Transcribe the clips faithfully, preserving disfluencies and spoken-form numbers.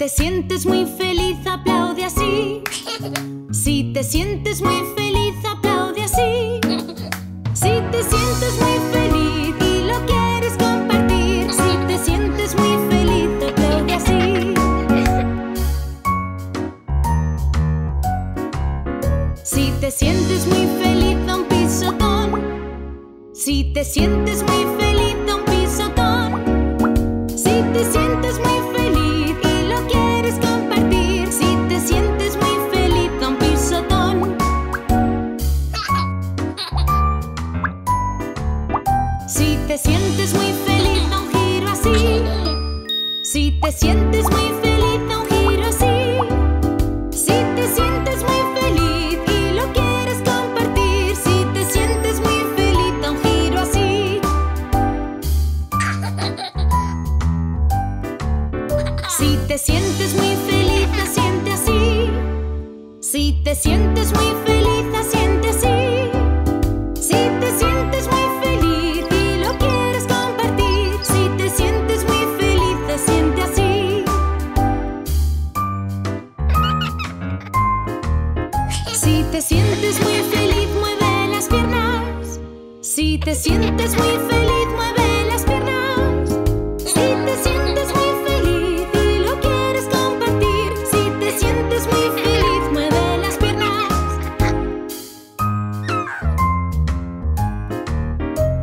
te sientes muy feliz, aplaude así. Si te sientes muy feliz, aplaude así. Si te sientes muy feliz y lo quieres compartir, si te sientes muy feliz, aplaude así. Si te sientes muy feliz, da un pisotón. Si te sientes muy feliz, da un pisotón. Si te sientes muy feliz y lo quieres compartir, si te sientes muy feliz, da un pisotón. Si te sientes muy feliz, da un giro así. Si te sientes muy feliz, da un giro así. Si te sientes muy feliz y lo quieres compartir, si te sientes muy feliz, da un giro así. Si te sientes muy feliz, asiente así. Si te sientes muy feliz, asiente así. Si te sientes muy feliz y lo quieres compartir, si te sientes muy feliz, asiente así. Si te sientes muy feliz, mueve las piernas. Si te sientes muy feliz, mueve las piernas. Si te sientes muy feliz y lo quieres compartir, si te sientes muy feliz, mueve las piernas.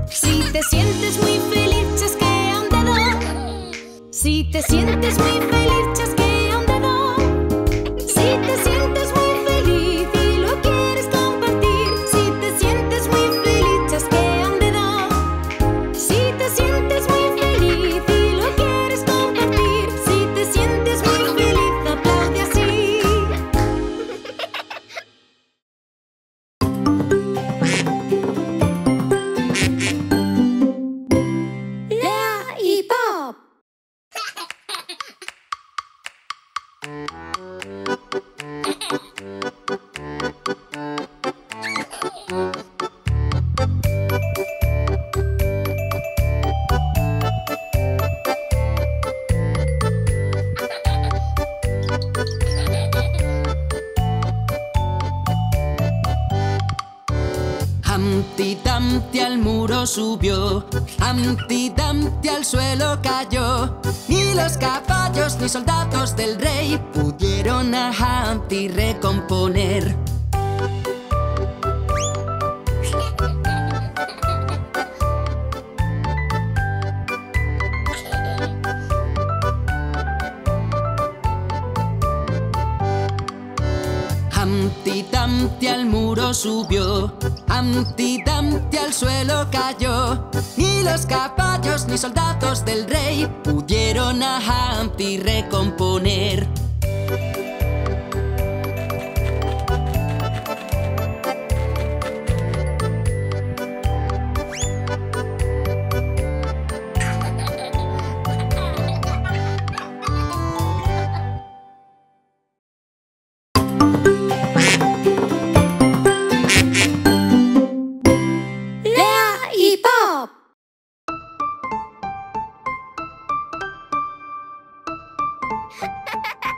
Si te sientes muy feliz, chasquea un dedo. Si te sientes muy feliz, chasquea un dedo. Si te sientes muy feliz y lo quieres compartir, si te sientes muy feliz, chasquea un dedo. Si te sientes muy feliz y lo quieres compartir, si te sientes muy feliz, aplaude así. Lea y Pop. Humpty Dumpty al muro subió, Humpty Dumpty al suelo cayó. Ni los caballos ni soldados del rey pudieron a Humpty recomponer. Humpty Dumpty al muro subió, Humpty Dumpty al suelo cayó. Ni los caballos ni soldados del rey pudieron a Humpty recomponer. Ha ha ha!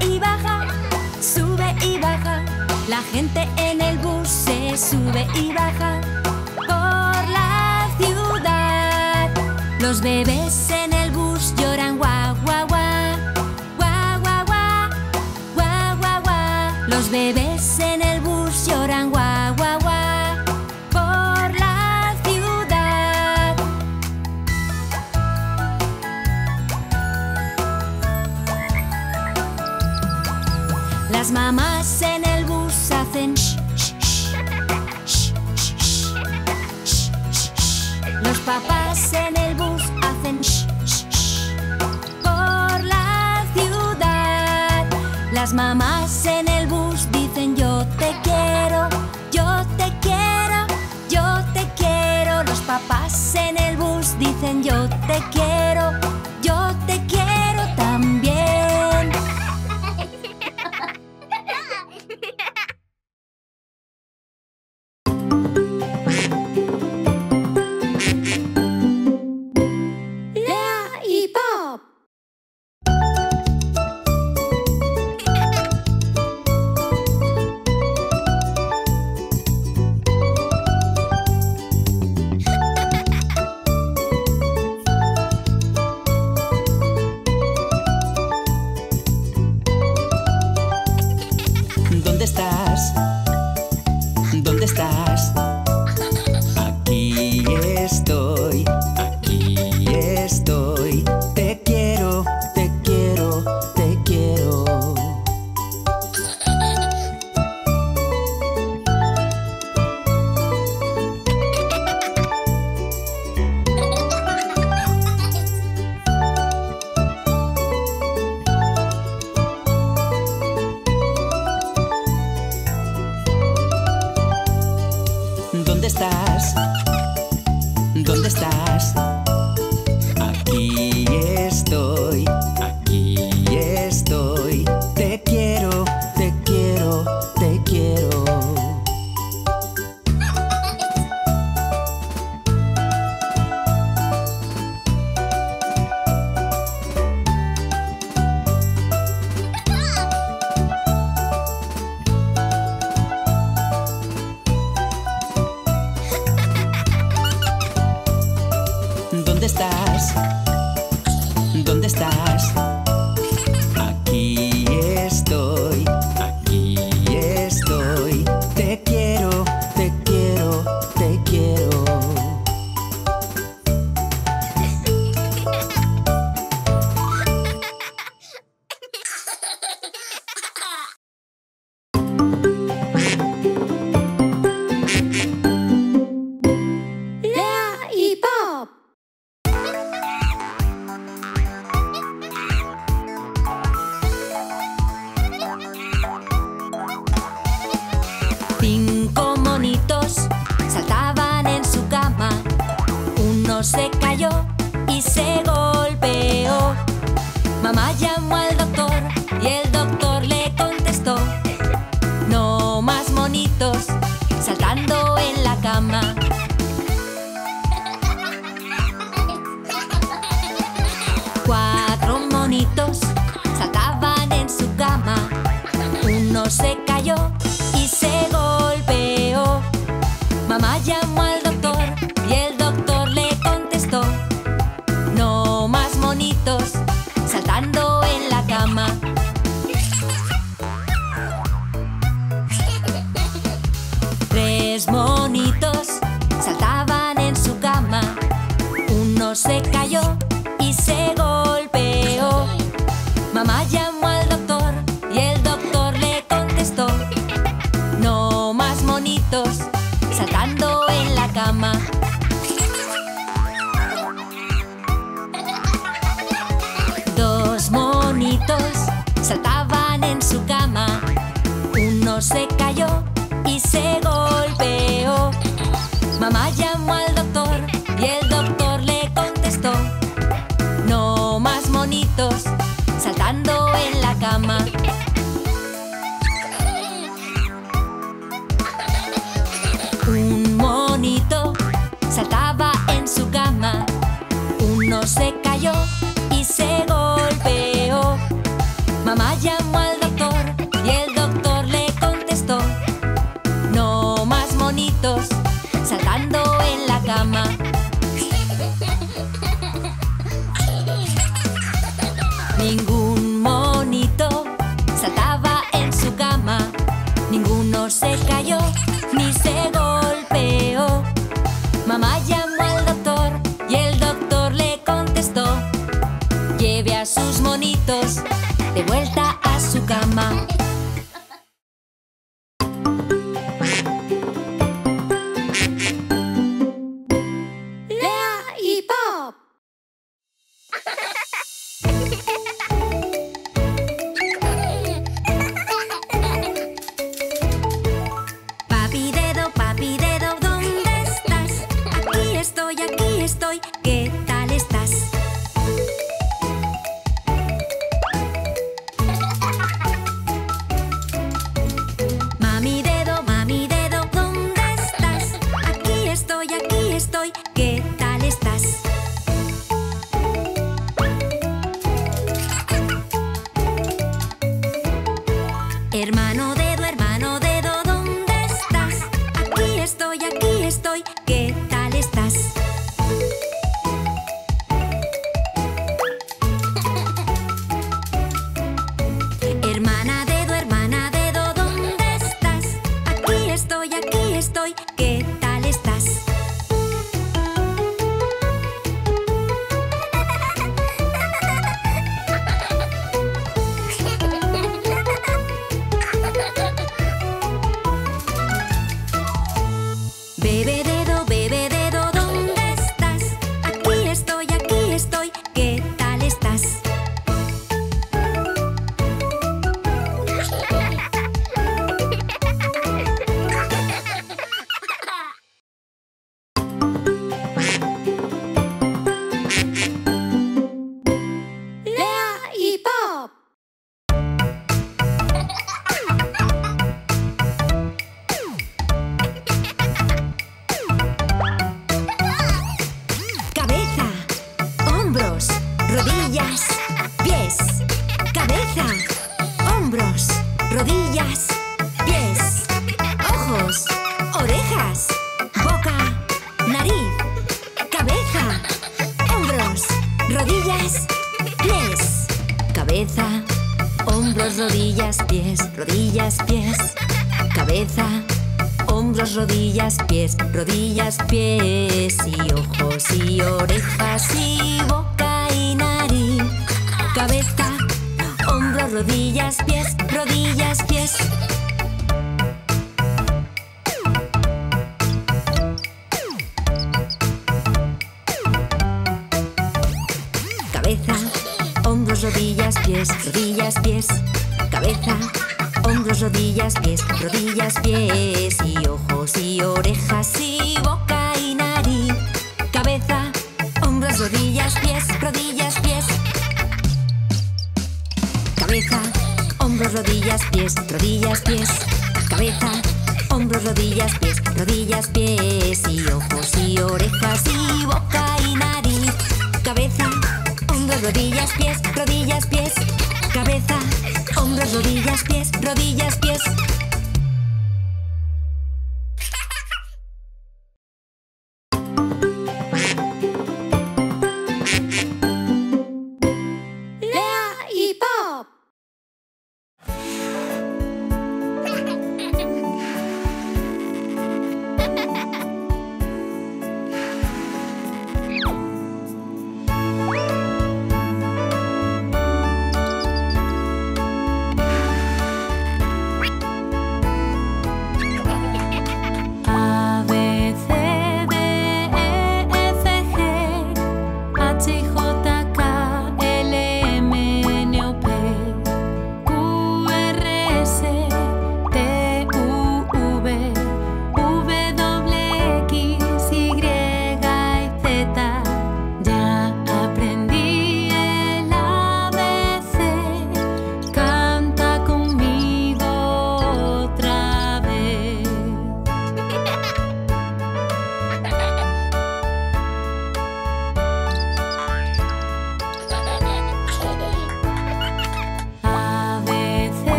y baja, sube y baja. La gente en el bus se sube y baja por la ciudad. Los bebés en el bus lloran guau, guau, guau. Guau, guau, guau. Guau, guau, guau. Los bebés en el bus lloran guau, guau, guau. Por la ciudad. Las mamás en el bus hacen sh, sh, sh, sh, sh, sh, sh. Los papás en el bus hacen sh, sh, sh. Por la ciudad. Las mamás en el bus dicen yo te quiero, yo te quiero, yo te quiero. Los papás en el bus dicen yo te quiero, yo te quiero también. Se cayó y se golpeó. Mamá llamó al mamá.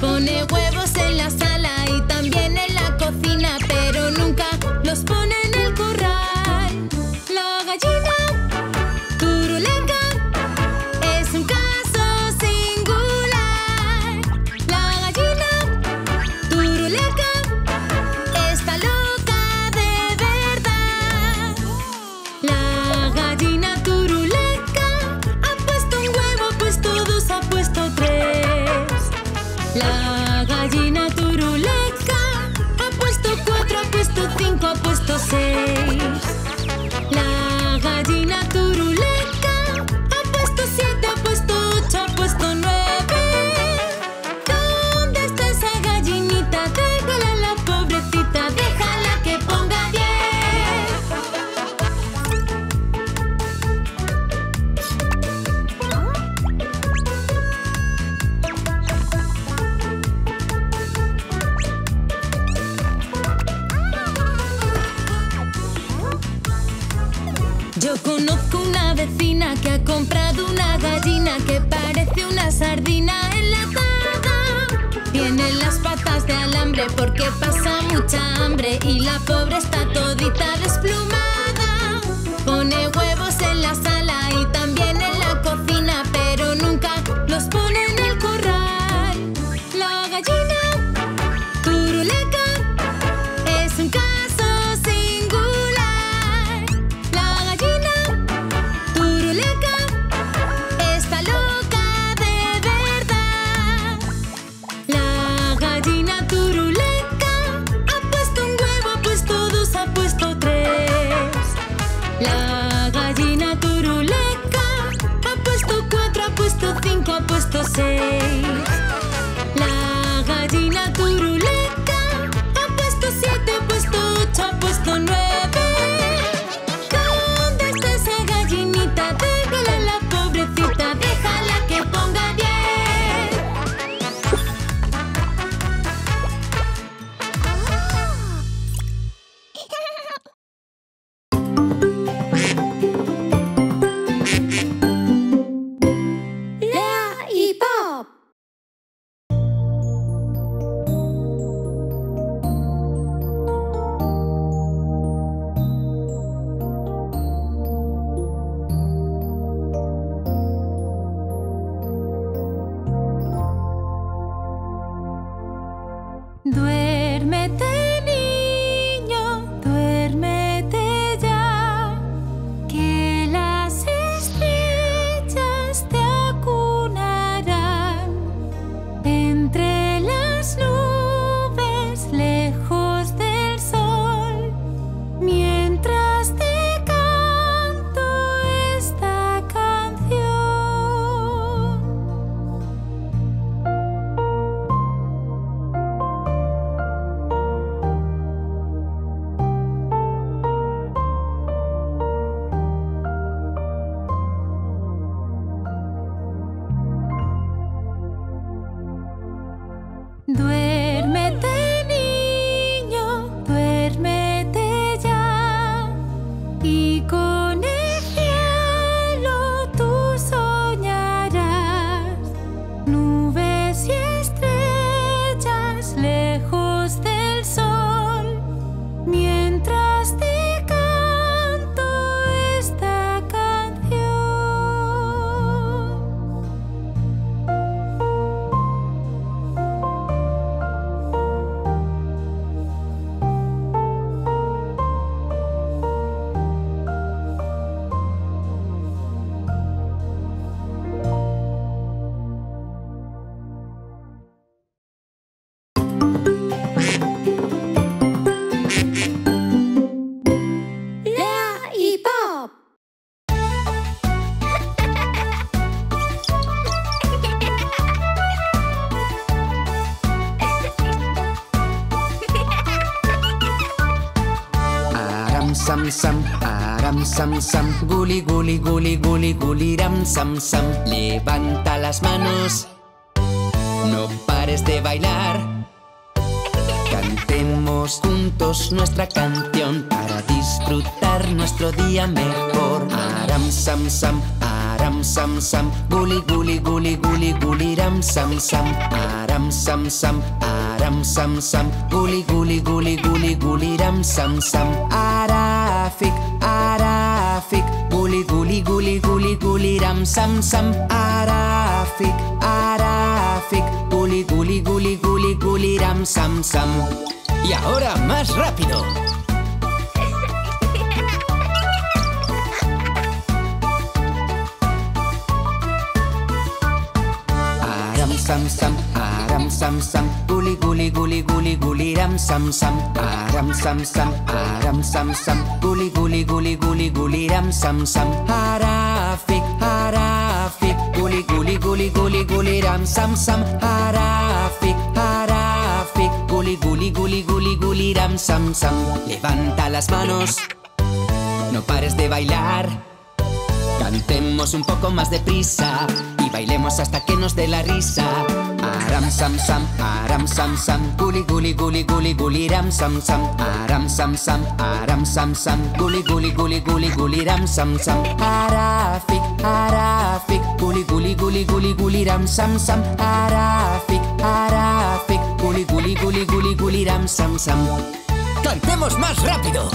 Pone huevos en la sala y también en sam sam, aram sam sam, guli guli guli guli guli ram sam sam. Levanta las manos, no pares de bailar. Cantemos juntos nuestra canción para disfrutar nuestro día mejor. Aram sam sam, aram sam sam, guli guli guli guli guli ram sam sam, aram sam sam. Ram sam sam, guli guli guli guli guli ram sam sam. Arafik, arafik, guli guli guli guli guli ram sam sam. Arafik, arafik, guli guli guli guli guli ram sam sam. Y ahora más rápido. Aram sam sam, aram sam sam. Guli guli guli guli ram sam sam, aram sam sam, aram sam sam, guli guli guli guli guli ram sam sam. Harafik, harafik, guli guli guli guli guli ram sam sam. Harafik, harafik, guli guli guli guli guli ram sam sam. Levanta las manos, no pares de bailar. Cantemos un poco más deprisa y bailemos hasta que nos dé la risa. Aram sam sam, aram sam sam, guli guli guli guli guli ram sam sam. Aram sam sam, aram sam sam, guli guli guli guli guli ram sam sam. Arafik, arafik, guli guli guli guli guli ram sam sam. Arafik, arafik, guli guli guli guli guli ram sam sam. ¡Cantemos más rápido!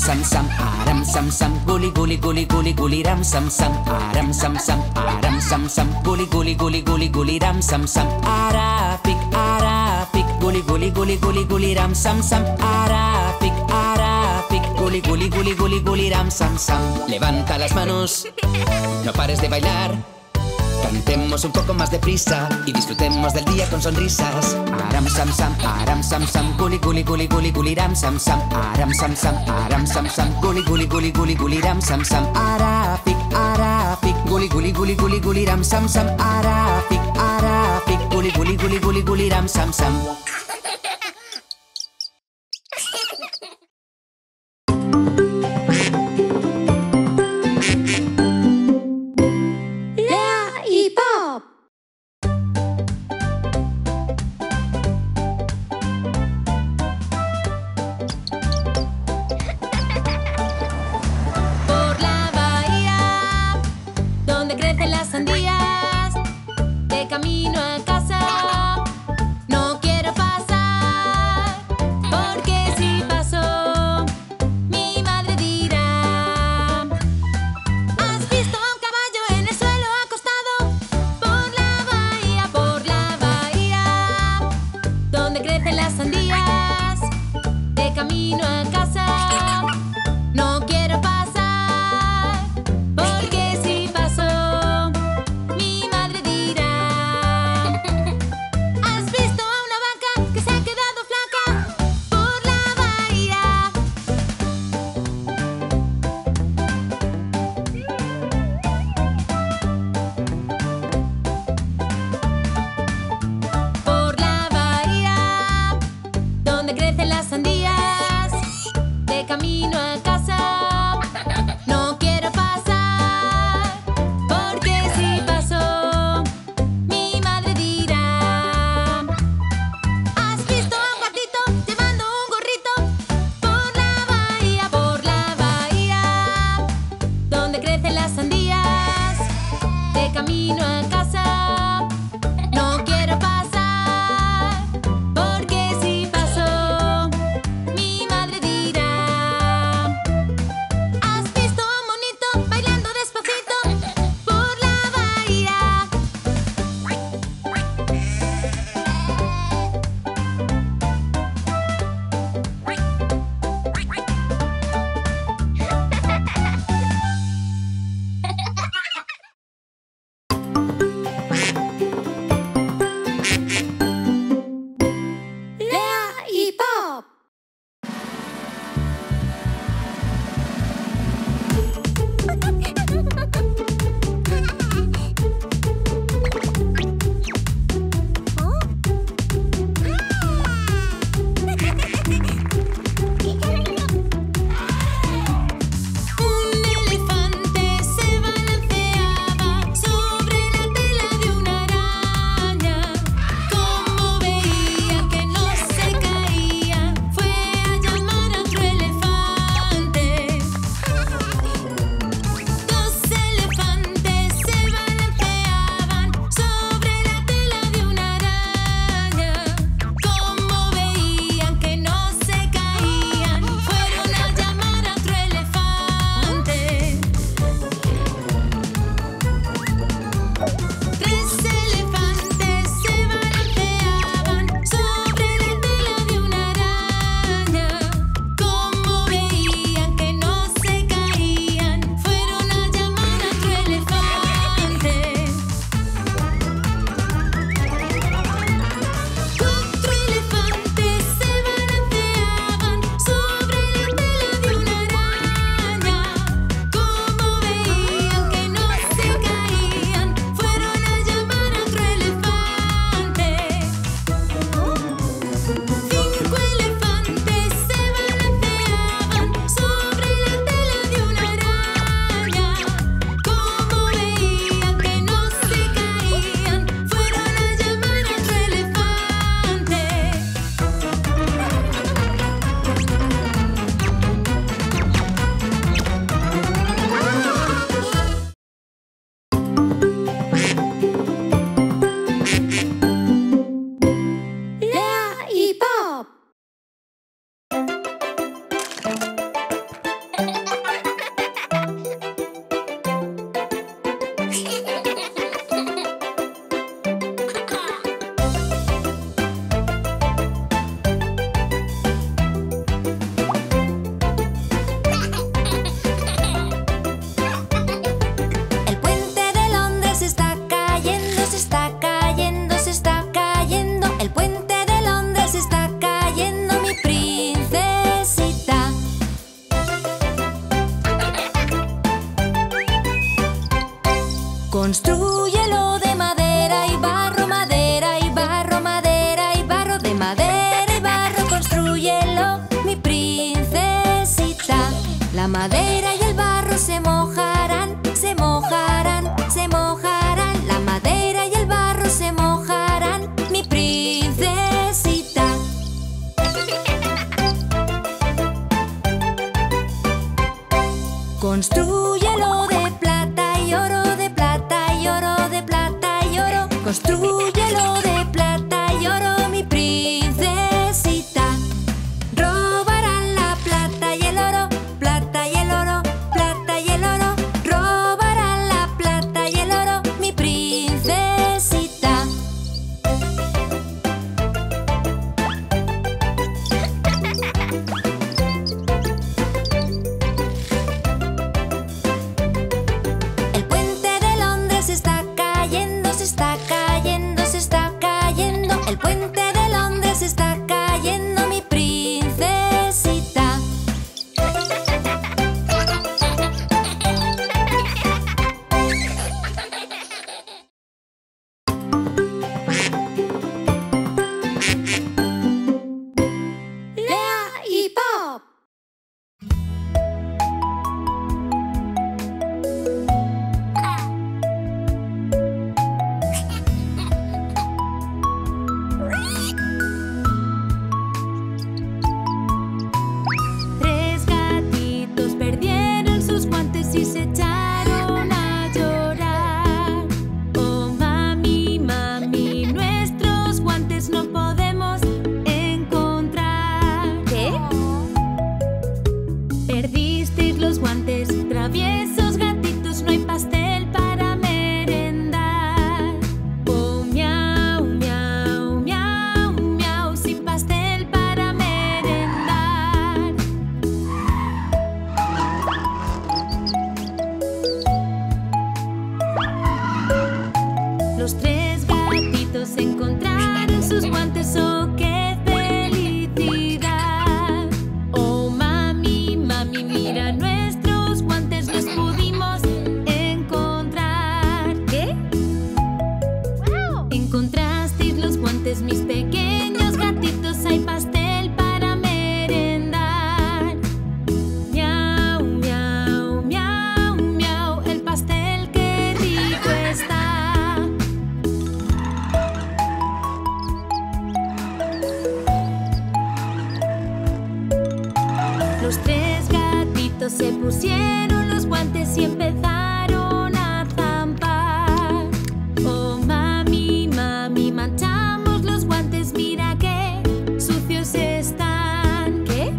Sam sam, aram sam sam, guli guli guli guli guli ram sam sam, aram sam sam, aram sam sam, guli guli guli guli guli ram sam sam. Arafik, arafik, guli guli guli guli guli ram sam sam. Arafik, arafik, guli guli guli guli guli ram sam sam. Levanta las manos, no pares de bailar. Cantemos un poco más deprisa y disfrutemos del día con sonrisas. Aram sam sam, aram sam sam, guli guli guli guli guli ram sam sam. Aram sam sam, aram sam sam, guli guli guli guli guli ram sam sam. Arafik, arafik, guli guli guli guli guli ram sam sam. Arafik, arafik, guli guli guli guli guli ram sam sam. madera y el barro se mojarán, se mojarán, se mojarán. La madera y el barro se mojarán, mi princesita. Constrúyelo de plata y oro, de plata y oro, de plata y oro. Constrúyelo de plata y oro, mi princesita. Robarán la plata y el oro, plata y el oro, plata y el oro. Robarán la plata y el oro, mi princesita. El puente de Londres está cayendo, se está cayendo, se está cayendo. El puente de Londres está cayendo, mi princesita. Lea y Pop. Tres gatitos perdieron sus guantes y se echaron a llorar. Oh, mami, mami, nuestros guantes no podemos encontrar. ¿Qué? Perdisteis los guantes, traviesos gatitos, no hay pastel para merendar. Oh, miau, miau, miau, miau, sin pastel para merendar. Los tres gatitos encontraron sus guantes, oh, qué felicidad. Oh, mami, mami, mira nuestros guantes, los pudimos encontrar. ¿Qué? Encontrasteis los guantes, mis pequeños gatitos, hay pastel para merendar. Miau, miau, miau, miau, el pastel que rico está. Los tres gatitos se pusieron los guantes y empezaron a zampar. Oh, mami, mami, manchamos los guantes, mira qué sucios están. ¿Qué?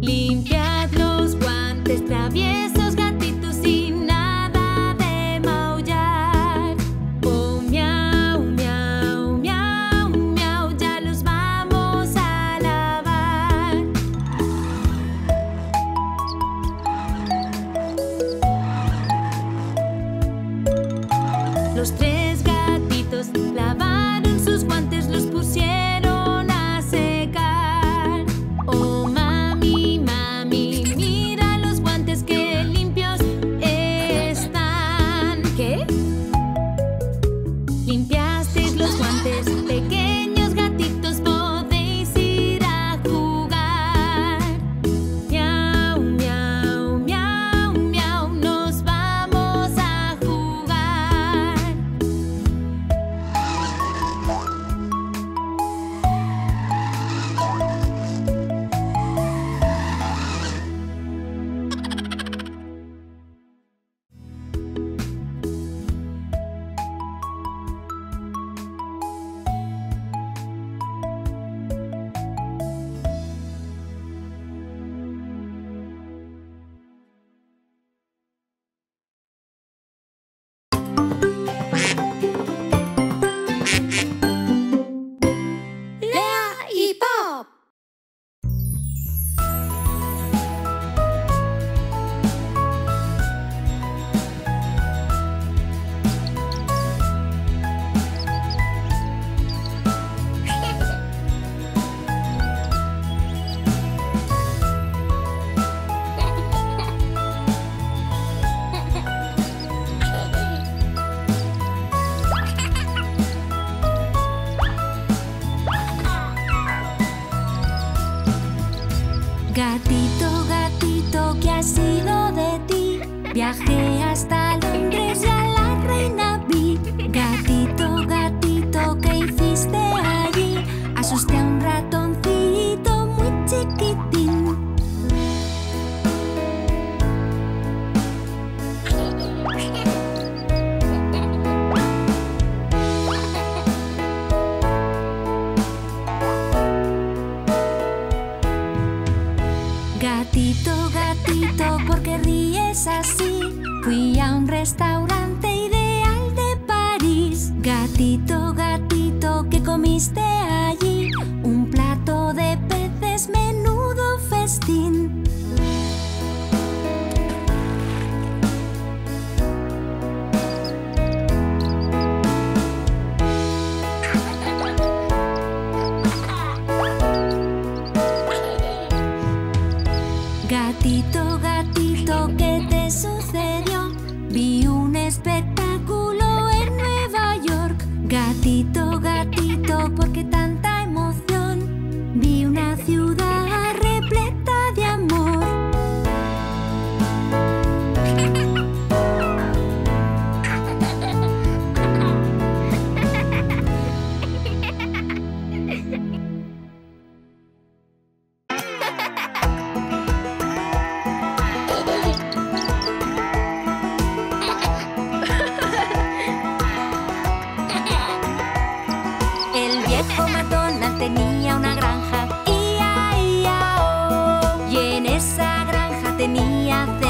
Limpiad los guantes, traviesos gatitos, sin nada de maullar. Oh, miau, miau, miau, miau, ya los vamos a lavar. Gatito, gatito, ¿qué ha sido de ti? Viajé hasta Londres y a la reina vi. Gatito, gatito, ¿qué hiciste allí? Asusté a un ratoncito muy chiquitín. Gatito, gatito, ¿por qué ríes así? Fui a un restaurante ideal de París. Gatito, gatito, ¿qué comiste allí? Un plato de peces, menudo festín. Gatito, gatito, ¿qué te sucedió? Vi un espectáculo en Nueva York. Gatito, gatito, ¿por qué tanta emoción? Vi una ciudad repleta de amor. Tenía